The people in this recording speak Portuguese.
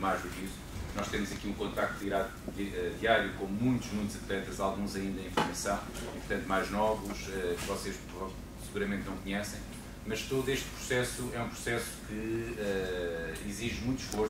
má juízo. Nós temos aqui um contacto diário com muitos atletas, alguns ainda em formação, e, portanto, mais novos, que vocês seguramente não conhecem, mas todo este processo é um processo que exige muito esforço.